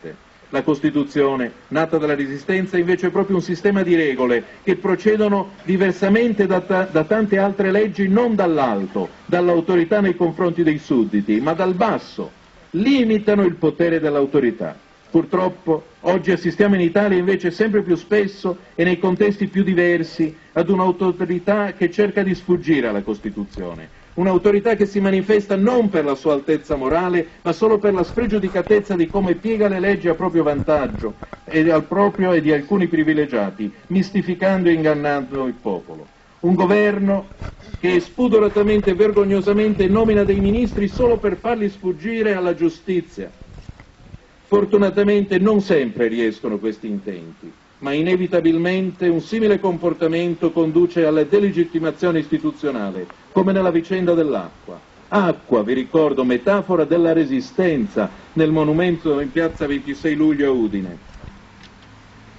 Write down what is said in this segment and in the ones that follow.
parte. La Costituzione, nata dalla Resistenza, invece è proprio un sistema di regole che procedono diversamente da tante altre leggi, non dall'alto, dall'autorità nei confronti dei sudditi, ma dal basso, limitano il potere dell'autorità. Purtroppo oggi assistiamo in Italia invece sempre più spesso e nei contesti più diversi ad un'autorità che cerca di sfuggire alla Costituzione. Un'autorità che si manifesta non per la sua altezza morale, ma solo per la spregiudicatezza di come piega le leggi a proprio vantaggio e al proprio e di alcuni privilegiati, mistificando e ingannando il popolo. Un governo che spudoratamente e vergognosamente nomina dei ministri solo per farli sfuggire alla giustizia. Fortunatamente non sempre riescono questi intenti, ma inevitabilmente un simile comportamento conduce alla delegittimazione istituzionale, come nella vicenda dell'acqua. Acqua, vi ricordo, metafora della Resistenza, nel monumento in piazza 26 luglio a Udine.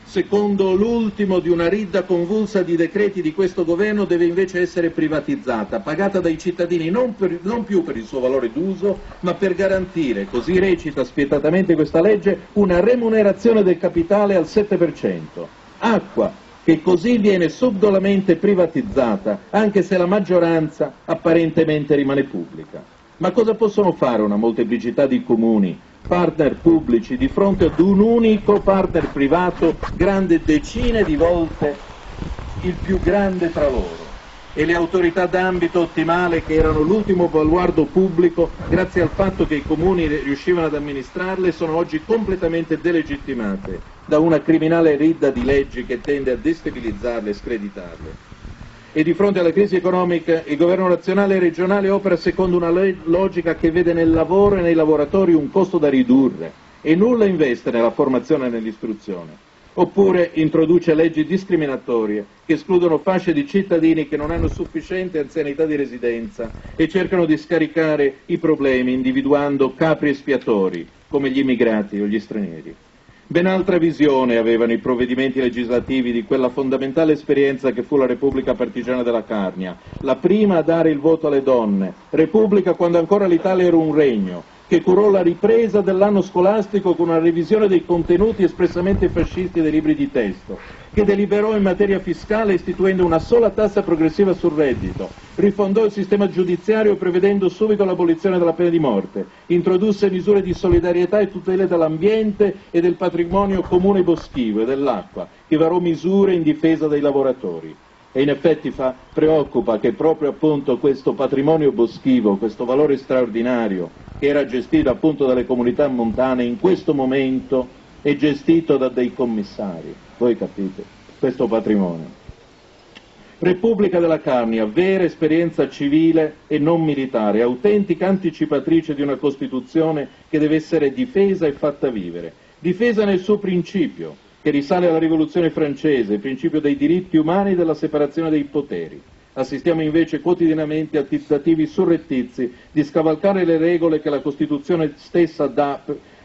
Secondo l'ultimo di una ridda convulsa di decreti di questo governo, deve invece essere privatizzata, pagata dai cittadini non più per il suo valore d'uso, ma per garantire, così recita spietatamente questa legge, una remunerazione del capitale al 7%. Acqua, che così viene subdolamente privatizzata, anche se la maggioranza apparentemente rimane pubblica. Ma cosa possono fare una molteplicità di comuni, partner pubblici, di fronte ad un unico partner privato grande decine di volte il più grande tra loro? E le autorità d'ambito ottimale, che erano l'ultimo baluardo pubblico, grazie al fatto che i comuni riuscivano ad amministrarle, sono oggi completamente delegittimate da una criminale ridda di leggi che tende a destabilizzarle e screditarle. E di fronte alla crisi economica il governo nazionale e regionale opera secondo una logica che vede nel lavoro e nei lavoratori un costo da ridurre e nulla investe nella formazione e nell'istruzione, oppure introduce leggi discriminatorie che escludono fasce di cittadini che non hanno sufficiente anzianità di residenza e cercano di scaricare i problemi individuando capri espiatori come gli immigrati o gli stranieri. Ben altra visione avevano i provvedimenti legislativi di quella fondamentale esperienza che fu la Repubblica partigiana della Carnia, la prima a dare il voto alle donne, Repubblica quando ancora l'Italia era un regno, che curò la ripresa dell'anno scolastico con una revisione dei contenuti espressamente fascisti dei libri di testo, che deliberò in materia fiscale istituendo una sola tassa progressiva sul reddito, rifondò il sistema giudiziario prevedendo subito l'abolizione della pena di morte, introdusse misure di solidarietà e tutele dell'ambiente e del patrimonio comune boschivo e dell'acqua, che varò misure in difesa dei lavoratori. E in effetti preoccupa che proprio appunto questo patrimonio boschivo, questo valore straordinario, che era gestito appunto dalle comunità montane, in questo momento è gestito da dei commissari. Voi capite questo patrimonio. Repubblica della Carnia, vera esperienza civile e non militare, autentica anticipatrice di una Costituzione che deve essere difesa e fatta vivere, difesa nel suo principio, che risale alla Rivoluzione francese, il principio dei diritti umani e della separazione dei poteri. Assistiamo invece quotidianamente a tentativi surrettizi di scavalcare le regole che la Costituzione stessa dà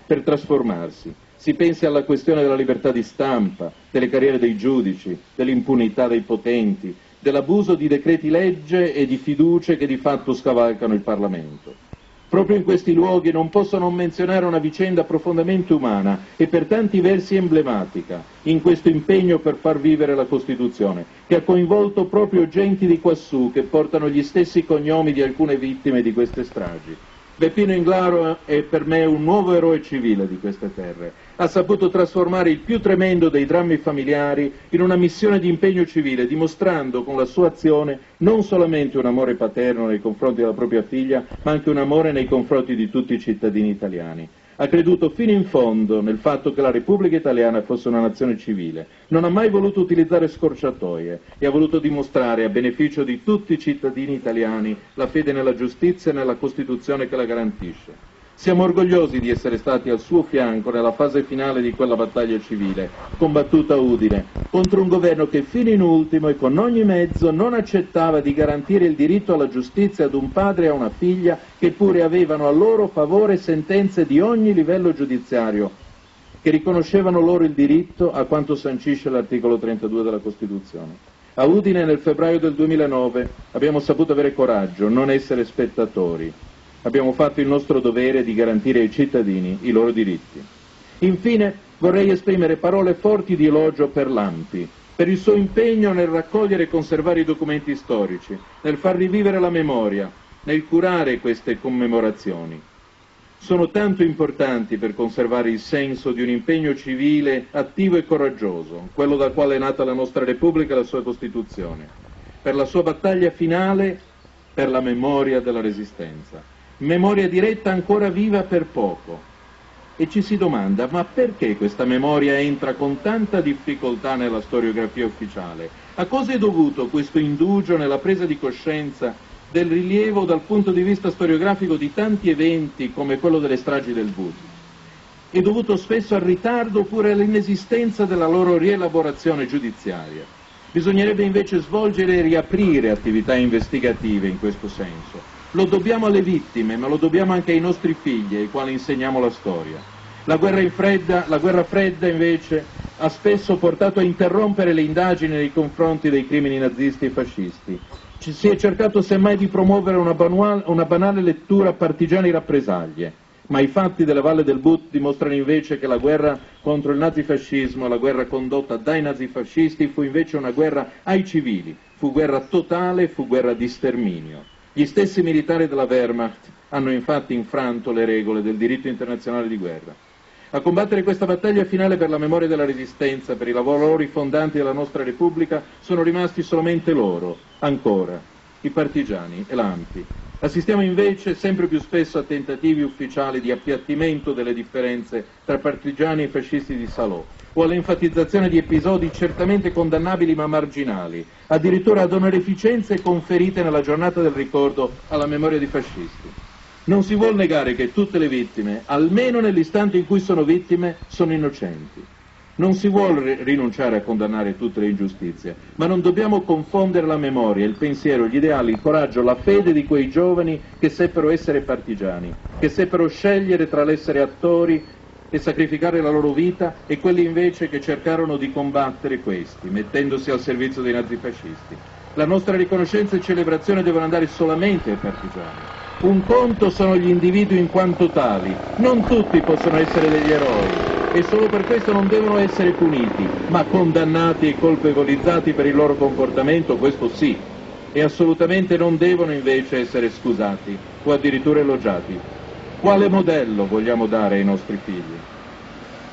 per trasformarsi. Si pensi alla questione della libertà di stampa, delle carriere dei giudici, dell'impunità dei potenti, dell'abuso di decreti legge e di fiducie che di fatto scavalcano il Parlamento. Proprio in questi luoghi non posso non menzionare una vicenda profondamente umana e per tanti versi emblematica in questo impegno per far vivere la Costituzione, che ha coinvolto proprio genti di quassù che portano gli stessi cognomi di alcune vittime di queste stragi. Beppino Inglaro è per me un nuovo eroe civile di queste terre. Ha saputo trasformare il più tremendo dei drammi familiari in una missione di impegno civile, dimostrando con la sua azione non solamente un amore paterno nei confronti della propria figlia, ma anche un amore nei confronti di tutti i cittadini italiani. Ha creduto fino in fondo nel fatto che la Repubblica Italiana fosse una nazione civile, non ha mai voluto utilizzare scorciatoie e ha voluto dimostrare a beneficio di tutti i cittadini italiani la fede nella giustizia e nella Costituzione che la garantisce. Siamo orgogliosi di essere stati al suo fianco nella fase finale di quella battaglia civile, combattuta a Udine, contro un governo che fino in ultimo e con ogni mezzo non accettava di garantire il diritto alla giustizia ad un padre e a una figlia che pure avevano a loro favore sentenze di ogni livello giudiziario, che riconoscevano loro il diritto a quanto sancisce l'articolo 32 della Costituzione. A Udine nel febbraio del 2009 abbiamo saputo avere coraggio, non essere spettatori. Abbiamo fatto il nostro dovere di garantire ai cittadini i loro diritti. Infine vorrei esprimere parole forti di elogio per Lampi, per il suo impegno nel raccogliere e conservare i documenti storici, nel far rivivere la memoria, nel curare queste commemorazioni. Sono tanto importanti per conservare il senso di un impegno civile attivo e coraggioso, quello dal quale è nata la nostra Repubblica e la sua Costituzione, per la sua battaglia finale, per la memoria della Resistenza. Memoria diretta ancora viva per poco. E ci si domanda, ma perché questa memoria entra con tanta difficoltà nella storiografia ufficiale? A cosa è dovuto questo indugio nella presa di coscienza del rilievo dal punto di vista storiografico di tanti eventi come quello delle stragi del Bût? È dovuto spesso al ritardo oppure all'inesistenza della loro rielaborazione giudiziaria. Bisognerebbe invece svolgere e riaprire attività investigative in questo senso. Lo dobbiamo alle vittime, ma lo dobbiamo anche ai nostri figli, ai quali insegniamo la storia. La guerra fredda invece ha spesso portato a interrompere le indagini nei confronti dei crimini nazisti e fascisti. Ci si è cercato semmai di promuovere una banale lettura partigiana di rappresaglie, ma i fatti della Valle del Bût dimostrano invece che la guerra contro il nazifascismo, la guerra condotta dai nazifascisti, fu invece una guerra ai civili, fu guerra totale, fu guerra di sterminio. Gli stessi militari della Wehrmacht hanno infatti infranto le regole del diritto internazionale di guerra. A combattere questa battaglia finale per la memoria della Resistenza, per i valori fondanti della nostra Repubblica, sono rimasti solamente loro, ancora, i partigiani e l'AMPI. Assistiamo invece sempre più spesso a tentativi ufficiali di appiattimento delle differenze tra partigiani e fascisti di Salò, o all'enfatizzazione di episodi certamente condannabili ma marginali, addirittura ad onoreficenze conferite nella giornata del ricordo alla memoria di fascisti. Non si vuol negare che tutte le vittime, almeno nell'istante in cui sono vittime, sono innocenti. Non si vuol rinunciare a condannare tutte le ingiustizie, ma non dobbiamo confondere la memoria, il pensiero, gli ideali, il coraggio, la fede di quei giovani che seppero essere partigiani, che seppero scegliere tra l'essere attori e sacrificare la loro vita e quelli invece che cercarono di combattere questi, mettendosi al servizio dei nazifascisti. La nostra riconoscenza e celebrazione devono andare solamente ai partigiani. Un conto sono gli individui in quanto tali, non tutti possono essere degli eroi e solo per questo non devono essere puniti, ma condannati e colpevolizzati per il loro comportamento, questo sì, e assolutamente non devono invece essere scusati o addirittura elogiati. Quale modello vogliamo dare ai nostri figli?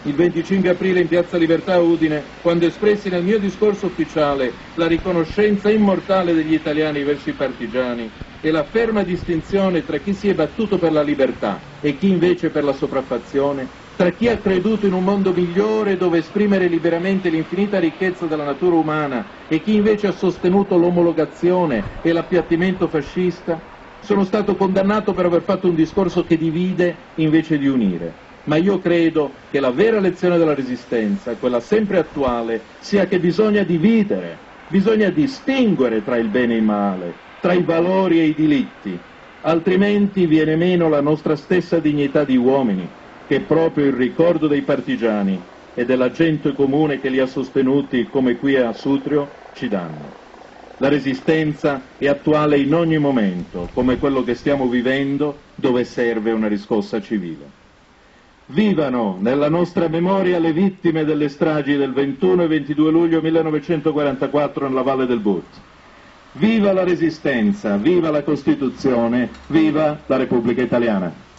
Il 25 aprile in Piazza Libertà a Udine, quando espressi nel mio discorso ufficiale la riconoscenza immortale degli italiani verso i partigiani e la ferma distinzione tra chi si è battuto per la libertà e chi invece per la sopraffazione, tra chi ha creduto in un mondo migliore dove esprimere liberamente l'infinita ricchezza della natura umana e chi invece ha sostenuto l'omologazione e l'appiattimento fascista, sono stato condannato per aver fatto un discorso che divide invece di unire. Ma io credo che la vera lezione della Resistenza, quella sempre attuale, sia che bisogna dividere, bisogna distinguere tra il bene e il male, tra i valori e i delitti, altrimenti viene meno la nostra stessa dignità di uomini, che è proprio il ricordo dei partigiani e della gente comune che li ha sostenuti, come qui a Sutrio, ci danno. La Resistenza è attuale in ogni momento, come quello che stiamo vivendo, dove serve una riscossa civile. Vivano nella nostra memoria le vittime delle stragi del 21 e 22 luglio 1944 nella Valle del Bût. Viva la Resistenza, viva la Costituzione, viva la Repubblica Italiana.